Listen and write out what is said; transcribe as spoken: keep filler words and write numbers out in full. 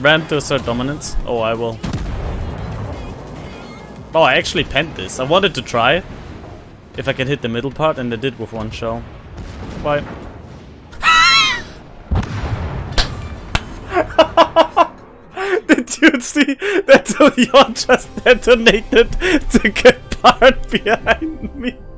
Ram to assert dominance. Oh, I will. Oh, I actually penned this. I wanted to try if I could hit the middle part, and I did with one shell. Bye. Did you see that Leon just detonated the good part behind me?